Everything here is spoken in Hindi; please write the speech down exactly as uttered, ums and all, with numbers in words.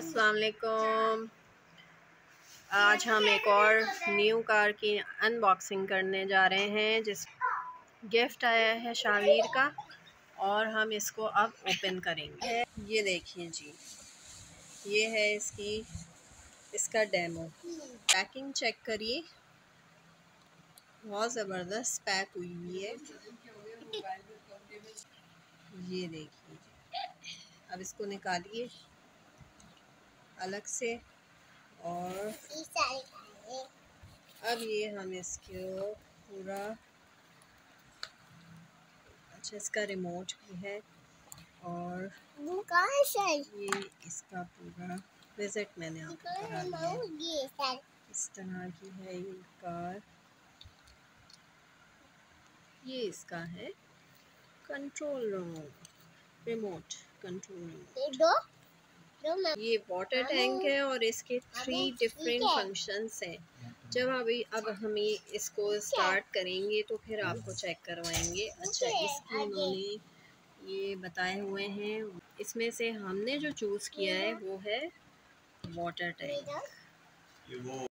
अस्सलाम वालेकुम। आज हम एक और न्यू कार की अनबॉक्सिंग करने जा रहे हैं जिस गिफ्ट आया है शाहवीर का, और हम इसको अब ओपन करेंगे। ये देखिए जी, ये है इसकी इसका डेमो। पैकिंग चेक करिए, बहुत ज़बरदस्त पैक हुई हुई है। ये देखिए, अब इसको निकालिए अलग से, और अब ये हम इसको पूरा, अच्छा इसका रिमोट भी है, और ये इसका पूरा विजिट मैंने आपको करा दिया। इस तरह की है ये कार। ये इसका है control room, remote control room. ये वाटर टैंक है और इसके थ्री डिफरेंट फंक्शंस हैं। जब अब अब हम इसको स्टार्ट करेंगे तो फिर आपको चेक करवाएंगे। अच्छा, इसके उन्होंने ये बताए हुए हैं, इसमें से हमने जो चूज़ किया है वो है वाटर टैंक।